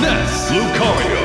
Ness, Lucario.